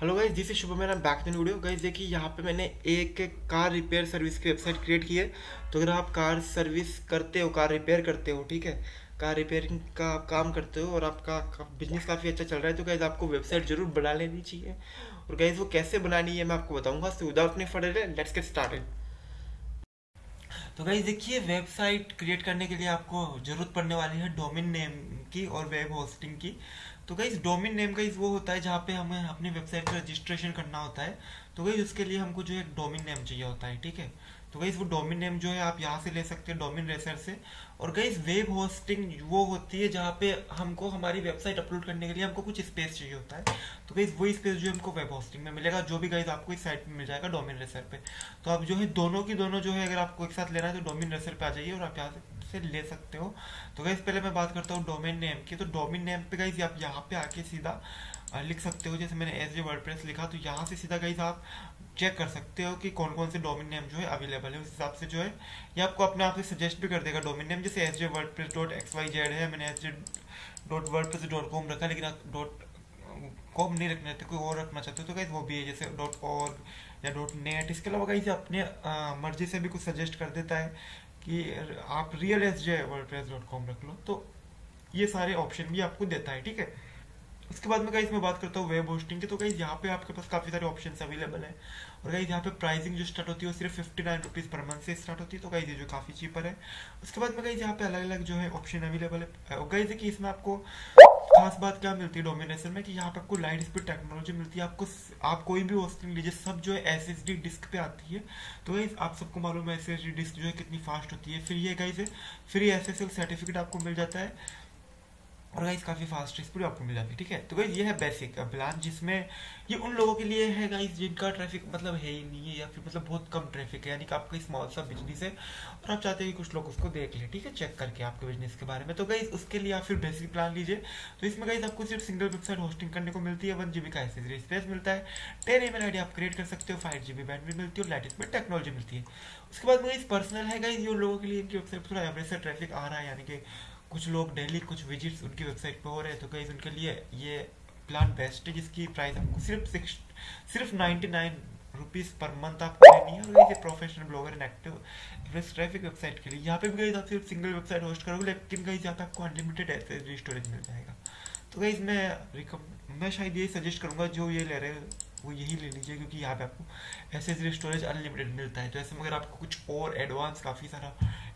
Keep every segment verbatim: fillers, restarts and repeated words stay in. Hello guys, this is Shubham and I am back in video. Guys देखिए, यहाँ पे मैंने एक कार रिपेयर सर्विस की वेबसाइट क्रिएट की है। तो अगर आप कार सर्विस करते हो, कार रिपेयर करते हो, ठीक है, कार रिपेयरिंग का आप काम करते हो और आपका बिजनेस काफ़ी अच्छा चल रहा है, तो गाइस आपको वेबसाइट जरूर बना लेनी चाहिए। और गाइस वो कैसे बनानी है मैं आपको बताऊँगा। So without any further delay let's get started. तो गाइस देखिए, वेबसाइट क्रिएट करने के लिए आपको ज़रूरत पड़ने वाली है डोमेन नेम की और वेब होस्टिंग की। तो गाइस डोमेन नेम गाइस वो होता है जहाँ पे हमें अपनी वेबसाइट का रजिस्ट्रेशन करना होता है। तो गाइस उसके लिए हमको जो है डोमेन नेम चाहिए होता है, ठीक है। तो गाइस वो डोमेन नेम जो है आप यहाँ से ले सकते हैं, डोमेन रेसर से। और गाइस वेब होस्टिंग वो होती है जहाँ पे हमको हमारी वेबसाइट अपलोड करने के लिए हमको कुछ स्पेस चाहिए होता है। तो गाइस वो स्पेस जो है हमको वेब होस्टिंग में मिलेगा, जो भी गाइस आपको इस साइट में मिल जाएगा डोमेन रेसर पे। तो आप जो है दोनों की दोनों जो है अगर आपको एक साथ लेना है तो डोमेन रेसर पे आ जाइए और आप यहाँ से ले सकते हो। तो गाइस पहले मैं बात करता हूँ डोमेन नेम की। तो डोमेन नेम पे गाइस आप यहाँ पे आके सीधा लिख सकते हो, जैसे मैंने एस जे वर्डप्रेस लिखा। तो यहाँ से सीधा गाइस आप चेक कर सकते हो कि कौन कौन से डोमेन नेम जो है अवेलेबल है। उस हिसाब से जो है ये आपको अपने आप से सजेस्ट भी कर देगा डोमेन नेम। जैसे S J WordPress dot X Y Z है, मैंने S J dot WordPress dot com रखा, लेकिन आप डॉट कॉम नहीं रखना चाहते, कोई और रखना चाहते हो तो गाइस वो भी है, जैसे डॉट ऑर्ग या डॉट नेट। इसके अलावा गाइस अपने मर्जी से भी कुछ सजेस्ट कर देता है कि आप real S J WordPress dot com रख लो। तो ये सारे ऑप्शन भी आपको देता है, ठीक है। उसके बाद में गाइस मैं बात करता हूँ वेब होस्टिंग की। तो गाइस यहाँ पे आपके पास काफ़ी सारे ऑप्शंस अवेलेबल हैं। और गाइस यहाँ पे प्राइसिंग जो स्टार्ट होती है वो सिर्फ fifty nine rupees per month से स्टार्ट होती है। तो गाइस ये जो काफ़ी चीपर है। उसके बाद में गाइस यहाँ पे अलग अलग जो है ऑप्शन अवेलेबल है। और गाइस देखिए, इसमें आपको खास बात क्या मिलती है डोमिनेशन में कि यहाँ पे आपको लाइट स्पीड टेक्नोलॉजी मिलती है। आपको आप कोई भी होस्टिंग लीजिए, सब जो है एस एस डी डिस्क पे आती है। तो गाइस आप सबको मालूम है एस एस डी डिस्क जो है कितनी फास्ट होती है। फिर ये guys free S S L certificate आपको मिल जाता है और गाइस काफ़ी फास्ट स्पीड आपको मिल जाती है, ठीक है। तो गाइस ये है बेसिक प्लान, जिसमें ये उन लोगों के लिए है गाइस जिनका ट्रैफिक मतलब है ही नहीं है या फिर मतलब बहुत कम ट्रैफिक है, यानी कि आपका स्मॉल सा बिजनेस है और आप चाहते हैं कि कुछ लोग उसको देख लें, ठीक है, चेक करके आपके बिजनेस के बारे में। तो गाइस उसके लिए आप फिर बेसिक प्लान लीजिए। तो इसमें गाइस आपको सिर्फ सिंगल वेबसाइट होस्टिंग करने को मिलती है, वन जी बी का एसएसडी स्पेस मिलता है, टेन ईमेल आईडी आप क्रिएट कर सकते हो, फाइव जी बी बैंडविड्थ मिलती है और लेटेस्ट में टेक्नोलॉजी मिलती है। उसके बाद गाइस पर्सनल है गाइस ये उन लोगों के लिए इनकी वेबसाइट पर थोड़ा एवरेज से ट्रैफिक आ रहा है, यानी कि कुछ लोग डेली कुछ विजिट्स उनकी वेबसाइट पे हो रहे हैं। तो गाइस उनके लिए ये प्लान बेस्ट है, जिसकी प्राइस आपको सिर्फ सिक्स सिर्फ ninety nine rupees per month आपको लेनी है। और गाइस ये professional blogger and active average traffic website के लिए। यहाँ पे भी गाइस आप सिर्फ सिंगल वेबसाइट होस्ट करोगे, लेकिन गाइस यहाँ पे आपको अनलिमिटेड एसएसडी स्टोरेज मिल जाएगा। तो गाइस मैं रिकमेंड मैं शायद यही सजेस्ट करूँगा, जो ये ले रहे हैं वो यही ले लीजिए, क्योंकि यहाँ पे आपको एसएसडी स्टोरेज अनलिमिटेड मिलता है। तो ऐसे मगर आपको कुछ और एडवांस काफ़ी सारा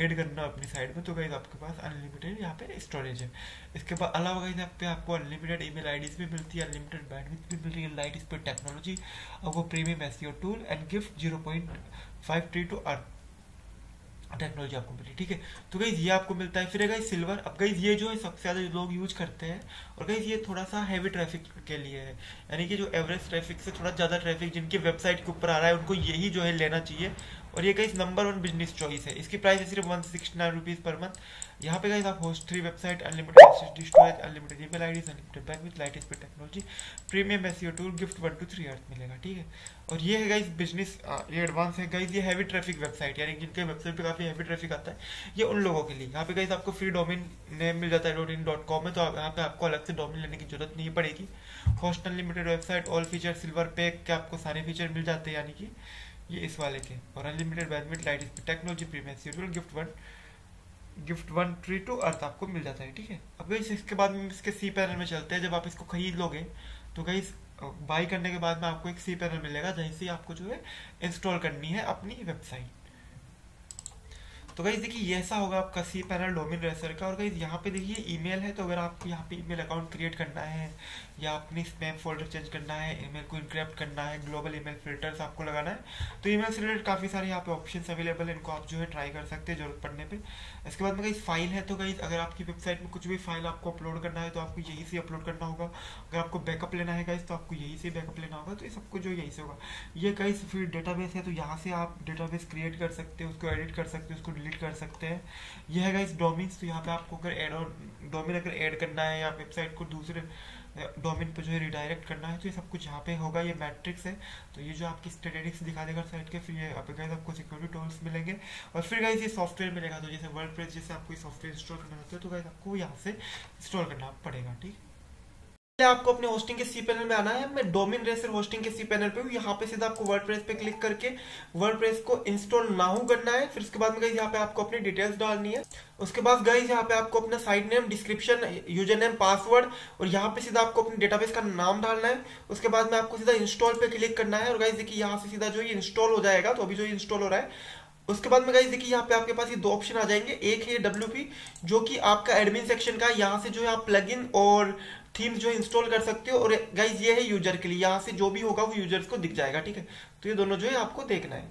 ऐड करना अपनी साइड में, तो गाइस आपके पास अनलिमिटेड यहाँ पे स्टोरेज है। इसके बाद अलावा गाइस यहाँ पे आपको अनलिमिटेड ईमेल आईडीज भी मिलती है, अनलिमिटेड बैंडविड्थ भी मिल रही है, लाइट स्पीड टेक्नोलॉजी, आपको premium SEO tool and gift zero point five three to earth technology आपको मिली, ठीक है। तो गाइस ये आपको मिलता है। फिर है गाइस सिल्वर। अब गाइस ये जो है सबसे ज़्यादा लोग यूज करते हैं और गाइस ये थोड़ा सा हैवी ट्रैफिक के लिए है, यानी कि जो एवरेज ट्रैफिक से थोड़ा ज़्यादा ट्रैफिक जिनकी वेबसाइट के ऊपर आ रहा है उनको यही जो है लेना चाहिए। और ये guys number one business choice है। इसकी प्राइस है सिर्फ one sixty nine rupees per month. यहाँ पे गाइस आप host three website, unlimited SSD storage, unlimited email IDs, unlimited bandwidth, light speed technology, premium SEO tool, gift one two three earth मिलेगा, ठीक है। और ये है गाइस बिजनेस, ये एडवांस है गाइस, ये हैवी ट्रैफिक वेबसाइट, यानी जिनके वेबसाइट पे काफ़ी हैवी ट्रैफिक आता है, ये उन लोगों के लिए। यहाँ पे गाइस आपको फ्री डोमेन नेम मिल जाता है डॉट इन डॉट कॉम है, तो यहाँ पे आपको अलग से डोमेन लेने की जरूरत नहीं पड़ेगी। Host unlimited website, all feature, silver pack के आपको सारे फीचर मिल जाते हैं, यानी कि ये इस वाले के। और unlimited bandwidth, light speed technology, premium schedule, gift one gift one tree to earth आपको मिल जाता है, ठीक है। अब गाइस इसके बाद में इसके सी पैनल में चलते हैं। जब आप इसको खरीद लोगे तो गाइस बाई करने के बाद में आपको एक सी पैनल मिलेगा, जहीं से आपको जो है इंस्टॉल करनी है अपनी वेबसाइट। तो गाइस देखिए ऐसा होगा आपका सी पैनल डोमेन रेसर का। और गाइस यहाँ पे देखिए ईमेल है, तो अगर आपको यहाँ पे ईमेल अकाउंट क्रिएट करना है या अपनी स्पैम फोल्डर चेंज करना है, ईमेल को इनक्रिप्ट करना है, ग्लोबल ईमेल फिल्टर्स आपको लगाना है, तो ईमेल से रिलेटेड काफ़ी सारे यहाँ पे ऑप्शंस अवेलेबल हैं, इनको आप जो है ट्राई कर सकते हैं जरूरत पड़ने पे। इसके बाद में गाइस फाइल है। तो गाइस अगर आपकी वेबसाइट में कुछ भी फाइल आपको अपलोड करना है तो आपको यहीं से अपलोड करना होगा। अगर आपको बैकअप लेना है गाइस तो आपको यहीं से बैकअप लेना होगा। तो ये सबको जो यहीं से होगा। ये गाइस फिर डेटाबेस है, तो यहाँ से आप डेटाबेस क्रिएट कर सकते हो, उसको एडिट कर सकते हो, उसको डिलीट कर सकते हैं। यह है गाइस डोमेन्स। तो यहाँ पे आपको अगर एड और डोमेन अगर ऐड करना है या वेबसाइट को दूसरे डोमेन पे जो है रिडायरेक्ट करना है, तो ये सब कुछ यहाँ पे होगा। ये मैट्रिक्स है, तो ये जो आपकी स्टैटिस्टिक्स दिखा देगा साइट के। फिर ये गाइस आपको सिक्योरिटी टूल्स मिलेंगे और फिर गाइस ये सॉफ्टवेयर मिलेगा। तो जैसे वर्डप्रेस जैसे आपको सॉफ्टवेयर इंस्टॉल करना होता है, तो गाइस आपको यहाँ से इंस्टॉल करना पड़ेगा, ठीक है। आपको अपने होस्टिंग के cPanel में आना है। मैं डोमेन रेसर होस्टिंग के cPanel पे हूँ। यहाँ पे सीधा आपको वर्डप्रेस पे क्लिक करके वर्डप्रेस को इंस्टॉल ना हो करना है। फिर उसके बाद में गाइस यहाँ पे आपको अपनी डिटेल्स डालनी है। उसके बाद गाइस यहाँ पे आपको अपना site name, description, user name, password और यहाँ पे सीधा आपको अपने डेटाबेस का नाम डालना है। उसके बाद में आपको सीधा इंस्टॉल पे क्लिक करना है और गाइस देखिए यहाँ से सीधा जो ये इंस्टॉल हो जाएगा। तो अभी जो इंस्टॉल हो रहा है उसके बाद में गाइस देखिए यहाँ पे आपके पास ये दो ऑप्शन आ जाएंगे। एक है डब्ल्यूपी जो कि आपका एडमिन सेक्शन का, यहाँ से जो है आप प्लगइन और थीम्स जो इंस्टॉल कर सकते हो। और गाइस ये है यूजर के लिए, यहाँ से जो भी होगा वो यूजर्स को दिख जाएगा। ठीक है, तो ये दोनों जो है आपको देखना है।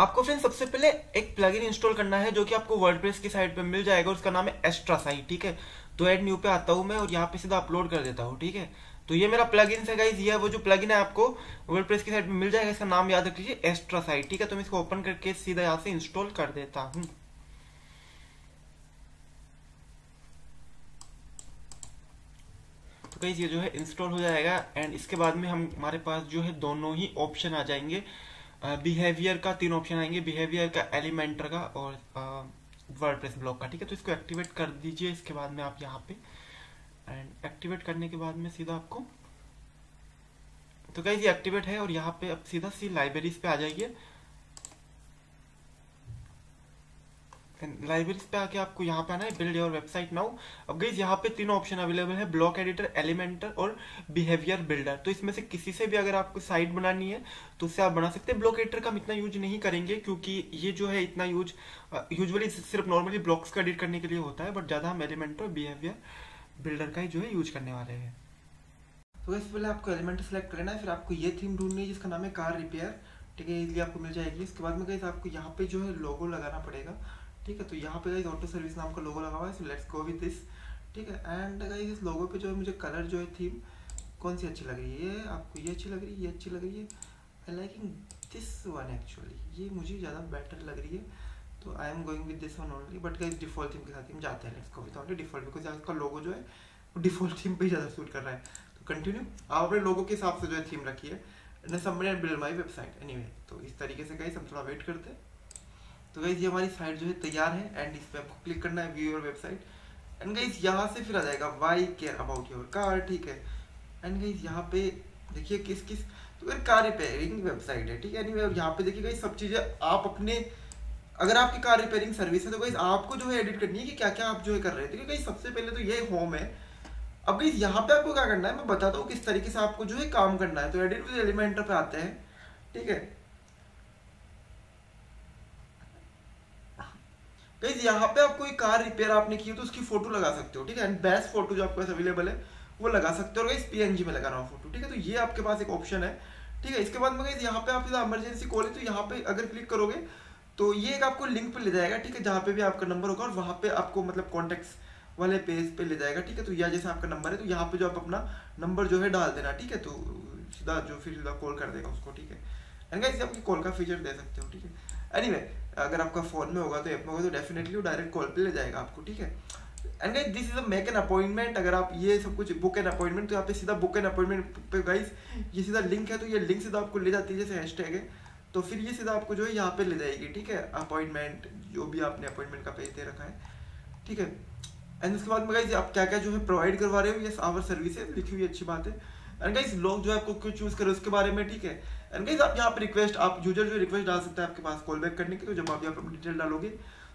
आपको फ्रेंड सबसे पहले एक प्लगइन इंस्टॉल करना है जो कि आपको वर्डप्रेस की साइट पे मिल जाएगा। उसका नाम है एक्स्ट्रा साइट। ठीक है, तो एड न्यू पे आता हूँ मैं और यहाँ पे सीधा अपलोड कर देता हूँ। ठीक है, तो ये मेरा प्लगइन है गाइस, ये है वो जो प्लगइन है आपको वर्डप्रेस की साइट पे मिल जाएगा। इसका नाम याद रख लीजिए एक्स्ट्रा साइट। ठीक है, तो मैं इसको ओपन करके सीधा यहाँ से इंस्टॉल कर देता हूँ। तो गाइस ये जो है इंस्टॉल हो जाएगा एंड इसके बाद में हम हमारे पास जो है दोनों ही ऑप्शन आ जाएंगे। बिहेवियर uh, का तीन ऑप्शन आएंगे, बिहेवियर का, एलिमेंटर का और वर्डप्रेस uh, ब्लॉक का। ठीक है, तो इसको एक्टिवेट कर दीजिए। इसके बाद में आप यहाँ पे एंड एक्टिवेट करने के बाद में सीधा आपको तो गाइस ये एक्टिवेट है और यहाँ पे आप सीधा सी लाइब्रेरीज पे आ जाइए। लाइब्रेरीज पे आके आपको यहाँ पे आना है बिल्ड योर वेबसाइट नाउ। अब गाइस यहाँ पे तीन ऑप्शन अवेलेबल है, ब्लॉक एडिटर, एलिमेंटर और बिहेवियर बिल्डर। तो इसमें से किसी से भी अगर आपको साइट बनानी है तो उससे आप बना सकते हैं। ब्लॉक एडिटर का हम इतना यूज नहीं करेंगे क्योंकि ये जो है इतना यूज यूजुअली सिर्फ नॉर्मली ब्लॉक्स का एडिट करने के लिए होता है, बट ज्यादा हम एलिमेंटर और बिहेवियर बिल्डर का ही जो है यूज करने वाले हैं। तो इससे पहले आपको एलिमेंटर सेलेक्ट करना है, फिर आपको ये थीम ढूंढनी है जिसका नाम है कार रिपेयर। ठीक है, इसलिए आपको मिल जाएगी। इसके बाद में गाइस आपको यहाँ पे जो है लोगो लगाना पड़ेगा। ठीक है, तो यहाँ पे गाइस ऑटो सर्विस नाम का लोगो लगा हुआ है, so let's go with this. ठीक है, एंड गाइस इस लोगो पे जो है मुझे कलर जो है थीम कौन सी अच्छी लग रही है, आपको ये अच्छी लग रही है, ये अच्छी लग रही है। I liking this one actually, ये मुझे ज़्यादा बेटर लग रही है, तो I am going with this one only. But guys default theme के साथ हम जाते हैं, let's go with only default, because इसका लोगो जो है वो डिफॉल्ट थीम पर ज़्यादा सूट कर रहा है। तो कंटिन्यू, आप अपने लोगों के हिसाब से जो है थीम रखिए। Somebody build my website anyway. तो इस तरीके से गाइस हम थोड़ा वेट करते हैं। तो गाइस ये हमारी साइट जो है तैयार है एंड इस पर आपको क्लिक करना है view your website. And guys यहाँ से फिर आ जाएगा why care about your car. ठीक है, एंड गाइस यहाँ पे देखिए किस किस तो अगर कार रिपेयरिंग वेबसाइट है। ठीक है, एनीवे यहाँ पे देखिए गाइस सब चीज़ें आप अपने, अगर आपकी कार रिपेयरिंग सर्विस है तो गाइस आपको जो है एडिट करनी है कि क्या क्या आप जो है कर रहे हैं। ठीक है गाइस, सबसे पहले तो ये होम है। अब गाइस यहाँ पे आपको क्या करना है मैं बताता हूँ किस तरीके से आपको जो है काम करना है। तो एडिट विद एलिमेंटर पे आते हैं। ठीक है गाइस, यहाँ पे आप कोई कार रिपेयर आपने की है तो उसकी फोटो लगा सकते हो। ठीक है, एंड बेस्ट फोटो जो आपके पास अवेलेबल है वो लगा सकते हो। और गाइस पीएनजी में लगाना हो फोटो। ठीक है, तो ये आपके पास एक ऑप्शन है। ठीक है, इसके बाद में गाइस यहाँ पे आप इमरजेंसी कॉल है तो यहाँ पे अगर क्लिक करोगे तो ये एक आपको लिंक पे ले जाएगा। ठीक है, जहाँ पे भी आपका नंबर होगा और वहाँ पे आपको मतलब कॉन्टैक्ट्स वाले पेज पे ले जाएगा। ठीक है, तो यह जैसे आपका नंबर है तो यहाँ पे जो आप अपना नंबर जो है डाल देना। ठीक है, तो सीधा जो फिर सीधा कॉल कर देगा उसको। ठीक है, एंड गाइस आपकी कॉल का फीचर दे सकते हो। ठीक है, एनीवे अगर आपका फ़ोन में होगा तो ऐप में होगा तो डेफिनेटली वो डायरेक्ट कॉल पे ले जाएगा आपको। ठीक है, and guys this is a make an appointment. अगर आप ये सब कुछ बुक एन अपॉइंटमेंट, तो यहाँ पे सीधा बुक एन अपॉइंटमेंट पे गाइस ये सीधा लिंक है तो ये लिंक सीधा आपको ले जाती है, जैसे हैशटैग है तो फिर ये सीधा आपको जो है यहाँ पे ले जाएगी। ठीक है, अपॉइंटमेंट जो भी आपने अपॉइंटमेंट का पेज दे रखा है। ठीक है, एंड उसके बाद में गाइस आप क्या क्या जो है प्रोवाइड करवा रहे हो, ये आवर सर्विसेज लिखी हुई अच्छी बात है। एंड गाइस लोग जो है आपको क्यों चूज करें उसके बारे में। ठीक है, एंड गाइस आप यहाँ पे रिक्वेस्ट, आप यूजर जो रिक्वेस्ट डाल सकते हैं आपके पास कॉल बैक करने की। तो जब आप यहाँ पर डिटेल डालोगे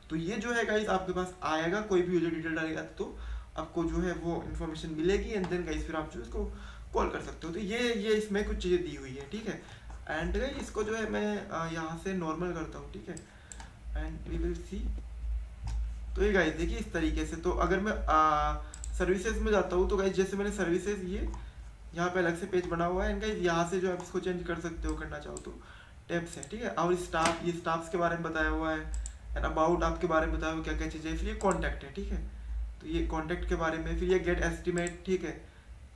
तो ये जो है गाइस आपके पास आएगा, कोई भी यूजर डिटेल डालेगा तो आपको जो है वो इन्फॉर्मेशन मिलेगी। एंड देन गाइस फिर आप जो इसको कॉल कर सकते हो। तो ये ये इसमें कुछ चीज़ें दी हुई है। ठीक है, एंड गाइस इसको जो है मैं यहाँ से नॉर्मल करता हूँ। ठीक है, एंड वी विल सी। तो ये गाइस देखिए इस तरीके से। तो अगर मैं सर्विसेज में जाता हूँ तो गाइस जैसे मैंने सर्विसेज ये यहाँ पे अलग से पेज बना हुआ है। एंड गाइस यहाँ से जो आप इसको चेंज कर सकते हो, करना चाहो तो टैब्स है। ठीक है, और स्टाफ, ये स्टाफ्स के बारे में बताया हुआ है। एंड अबाउट आपके बारे में बताया हुआ क्या क्या चीज़ें। फिर ये कॉन्टैक्ट है। ठीक है, तो ये कॉन्टैक्ट के बारे में, फिर ये गेट एस्टिमेट। ठीक है,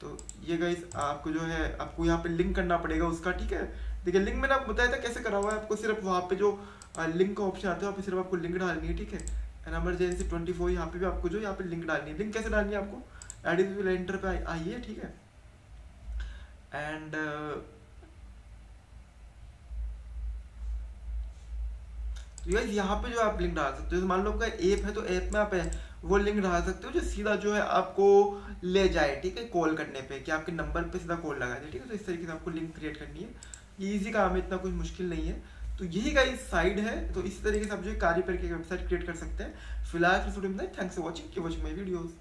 तो ये गाइस आपको जो है आपको यहाँ पे लिंक करना पड़ेगा उसका। ठीक है, देखिए लिंक मैंने आपको बताया था कैसे करा हुआ है। आपको सिर्फ वहाँ पे जो लिंक का ऑप्शन आता है वहाँ पे सिर्फ आपको लिंक डालनी है। ठीक है, एंड एमरजेंसी ट्वेंटी फोर यहाँ पे भी आपको जो यहाँ पे लिंक डालनी है। लिंक कैसे डालनी है आपको, एडिट एलेंटर पे आइए। ठीक है, एंड uh, तो यहाँ पे जो आप लिंक डाल सकते हो। तो मान लो आपका ऐप है तो ऐप में आप वो लिंक डाल सकते हो जो सीधा जो है आपको ले जाए, ठीक है, कॉल करने पे, कि आपके नंबर पे सीधा कॉल लगा दे, ठीक है। तो इस तरीके से आपको लिंक क्रिएट करनी है, ये ईजी काम है, इतना कुछ मुश्किल नहीं है। तो यही का इस साइड है, तो इस तरीके से आप जो है कार्य पर वेबसाइट क्रिएट कर सकते हैं। फिलहाल इस वीडियो में thanks for watching, keep watching my videos.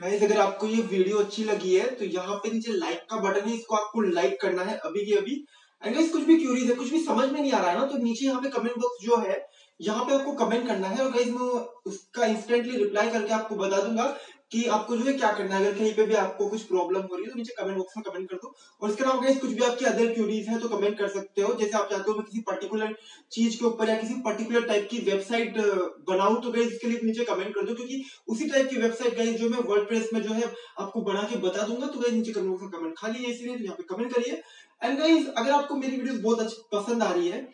Guys अगर आपको ये वीडियो अच्छी लगी है तो यहाँ पे नीचे लाइक का बटन है, इसको आपको लाइक करना है अभी की अभी। एंड गाइस कुछ भी क्यूरीज है, कुछ भी समझ में नहीं आ रहा है ना, तो नीचे यहाँ पे कमेंट बॉक्स जो है यहाँ पे आपको कमेंट करना है, और गाइस मैं उसका इंस्टेंटली रिप्लाई करके आपको बता दूंगा कि आपको जो है क्या करना है। अगर कहीं पे भी आपको कुछ प्रॉब्लम हो रही है तो नीचे कमेंट बॉक्स में कमेंट कर दो। और इसके अलावा गाइस कुछ भी आपकी अदर क्यूरीज है तो कमेंट कर सकते हो, जैसे आप चाहते हो मैं किसी पर्टिकुलर चीज के ऊपर या किसी पर्टिकुलर टाइप की वेबसाइट बनाऊं, तो गाइस इसके लिए नीचे कमेंट कर दो, क्योंकि उसी टाइप की वेबसाइट गाइस जो मैं वर्डप्रेस में जो है आपको बना के बता दूंगा। तो गाइस नीचे कमेंट बॉक्स में कमेंट खाली है, इसलिए यहाँ पे कमेंट करिए। एंड गाइस अगर आपको मेरी वीडियोस बहुत अच्छी पसंद आ रही है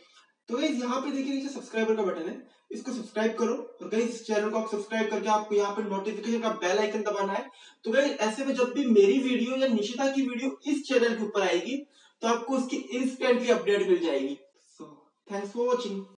तो गाइस यहाँ पे देखिए नीचे सब्सक्राइबर का बटन है, इसको सब्सक्राइब करो। और गाइस इस चैनल को आप सब्सक्राइब करके आपको यहाँ पे नोटिफिकेशन का बेल आइकन दबाना है। तो गाइस ऐसे में जब भी मेरी वीडियो या निशिता की वीडियो इस चैनल के ऊपर आएगी तो आपको उसकी इंस्टेंटली अपडेट मिल जाएगी। So thanks for watching.